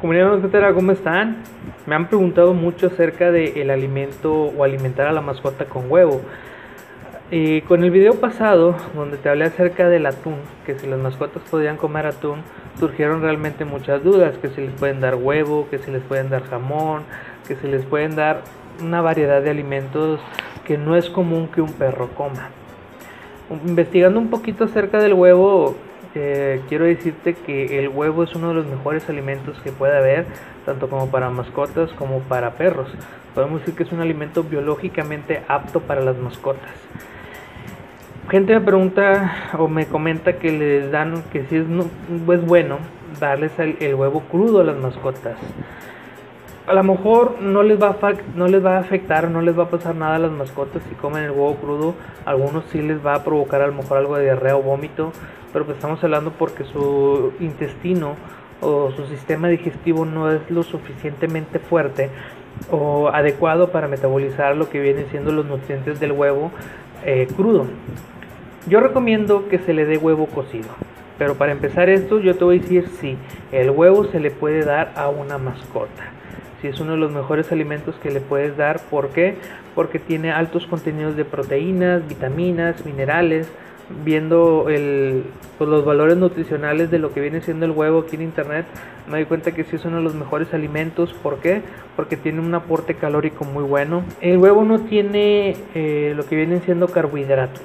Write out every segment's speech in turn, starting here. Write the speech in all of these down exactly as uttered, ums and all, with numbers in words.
Comunidad Mascotera, ¿cómo están? Me han preguntado mucho acerca del alimento o alimentar a la mascota con huevo. Eh, con el video pasado, donde te hablé acerca del atún, que si las mascotas podían comer atún, surgieron realmente muchas dudas, que si les pueden dar huevo, que si les pueden dar jamón, que si les pueden dar una variedad de alimentos que no es común que un perro coma. Investigando un poquito acerca del huevo, Eh, quiero decirte que el huevo es uno de los mejores alimentos que puede haber, tanto como para mascotas como para perros. Podemos decir que es un alimento biológicamente apto para las mascotas. Gente me pregunta o me comenta que les dan, que si es, no, es bueno darles el, el huevo crudo a las mascotas. A lo mejor no les va a, no les va a afectar, no les va a pasar nada a las mascotas si comen el huevo crudo. A algunos sí les va a provocar a lo mejor algo de diarrea o vómito, pero pues estamos hablando porque su intestino o su sistema digestivo no es lo suficientemente fuerte o adecuado para metabolizar lo que vienen siendo los nutrientes del huevo eh, crudo. Yo recomiendo que se le dé huevo cocido, pero para empezar esto yo te voy a decir si el huevo se le puede dar a una mascota. Si es uno de los mejores alimentos que le puedes dar. ¿Por qué? Porque tiene altos contenidos de proteínas, vitaminas, minerales. Viendo el, pues los valores nutricionales de lo que viene siendo el huevo aquí en internet, me doy cuenta que sí es uno de los mejores alimentos. ¿Por qué? Porque tiene un aporte calórico muy bueno. El huevo no tiene eh, lo que vienen siendo carbohidratos.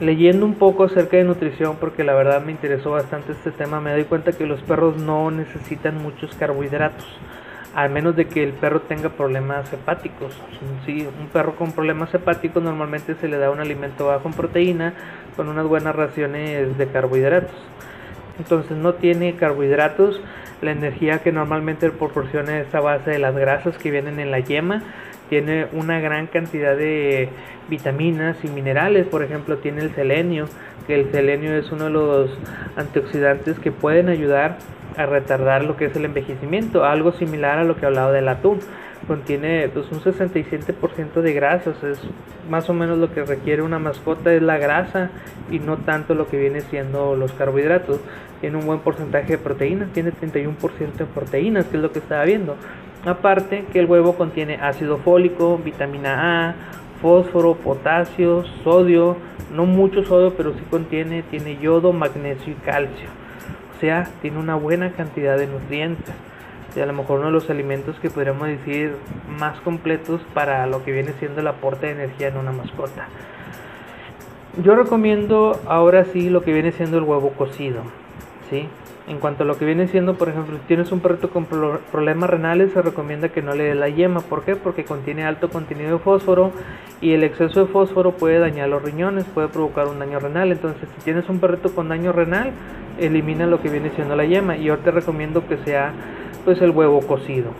Leyendo un poco acerca de nutrición, porque la verdad me interesó bastante este tema, me doy cuenta que los perros no necesitan muchos carbohidratos, al menos de que el perro tenga problemas hepáticos. Si un perro con problemas hepáticos normalmente se le da un alimento bajo en proteína con unas buenas raciones de carbohidratos. Entonces no tiene carbohidratos, la energía que normalmente proporciona es a base de las grasas que vienen en la yema. Tiene una gran cantidad de vitaminas y minerales, por ejemplo tiene el selenio, que el selenio es uno de los antioxidantes que pueden ayudar a retardar lo que es el envejecimiento, algo similar a lo que hablaba del atún. Contiene pues un sesenta y siete por ciento de grasas, es más o menos lo que requiere una mascota, es la grasa y no tanto lo que viene siendo los carbohidratos. Tiene un buen porcentaje de proteínas, tiene treinta y uno por ciento de proteínas, que es lo que estaba viendo. Aparte que el huevo contiene ácido fólico, vitamina A, fósforo, potasio, sodio, no mucho sodio, pero sí contiene, tiene yodo, magnesio y calcio. O sea, tiene una buena cantidad de nutrientes. Y a lo mejor uno de los alimentos que podríamos decir más completos para lo que viene siendo el aporte de energía en una mascota. Yo recomiendo ahora sí lo que viene siendo el huevo cocido, ¿sí? En cuanto a lo que viene siendo, por ejemplo, si tienes un perrito con pro problemas renales, se recomienda que no le dé la yema. ¿Por qué? Porque contiene alto contenido de fósforo y el exceso de fósforo puede dañar los riñones, puede provocar un daño renal. Entonces, si tienes un perrito con daño renal, elimina lo que viene siendo la yema. Y yo te recomiendo que sea pues el huevo cocido.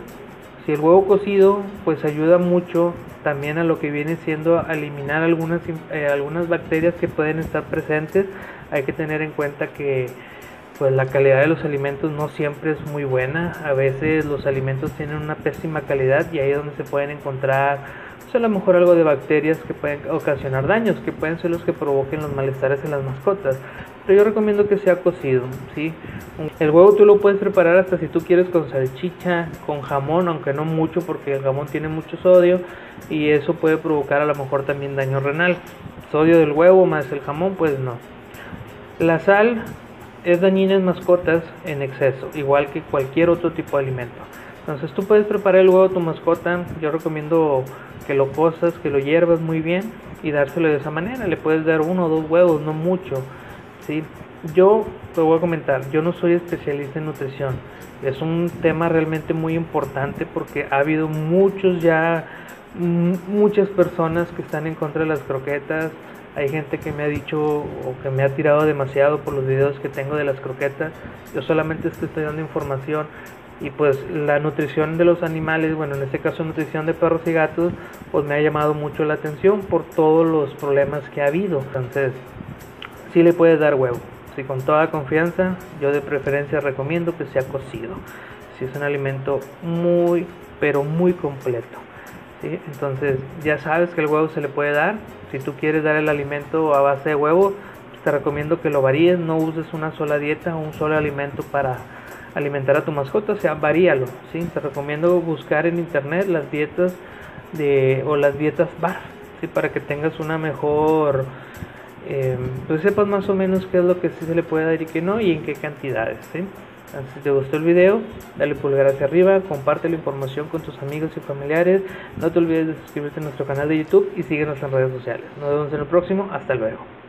Si el huevo cocido, pues ayuda mucho también a lo que viene siendo a eliminar algunas, eh, algunas bacterias que pueden estar presentes. Hay que tener en cuenta que pues la calidad de los alimentos no siempre es muy buena, a veces los alimentos tienen una pésima calidad y ahí es donde se pueden encontrar pues a lo mejor algo de bacterias que pueden ocasionar daños, que pueden ser los que provoquen los malestares en las mascotas. Pero yo recomiendo que sea cocido, ¿sí? El huevo tú lo puedes preparar hasta si tú quieres con salchicha, con jamón, aunque no mucho porque el jamón tiene mucho sodio y eso puede provocar a lo mejor también daño renal. Sodio del huevo más el jamón, pues no. La sal es dañina en mascotas en exceso, igual que cualquier otro tipo de alimento. Entonces tú puedes preparar el huevo a tu mascota, yo recomiendo que lo cozas, que lo hiervas muy bien y dárselo de esa manera. Le puedes dar uno o dos huevos, no mucho, ¿sí? Yo te voy a comentar, yo no soy especialista en nutrición, es un tema realmente muy importante porque ha habido muchos ya, muchas personas que están en contra de las croquetas. Hay gente que me ha dicho o que me ha tirado demasiado por los videos que tengo de las croquetas. Yo solamente estoy dando información y pues la nutrición de los animales, bueno en este caso nutrición de perros y gatos, pues me ha llamado mucho la atención por todos los problemas que ha habido. Entonces, sí le puedes dar huevo, sí, con toda confianza. Yo de preferencia recomiendo que sea cocido, sí, es un alimento muy, pero muy completo. ¿Sí? Entonces ya sabes que el huevo se le puede dar. Si tú quieres dar el alimento a base de huevo, te recomiendo que lo varíes, no uses una sola dieta o un solo alimento para alimentar a tu mascota, o sea, varíalo, ¿sí? Te recomiendo buscar en internet las dietas de o las dietas B A R, ¿sí? Para que tengas una mejor, eh, pues sepas más o menos qué es lo que sí se le puede dar y qué no, y en qué cantidades, ¿sí? Si te gustó el video, dale pulgar hacia arriba, comparte la información con tus amigos y familiares, no te olvides de suscribirte a nuestro canal de YouTube y síguenos en redes sociales. Nos vemos en el próximo, hasta luego.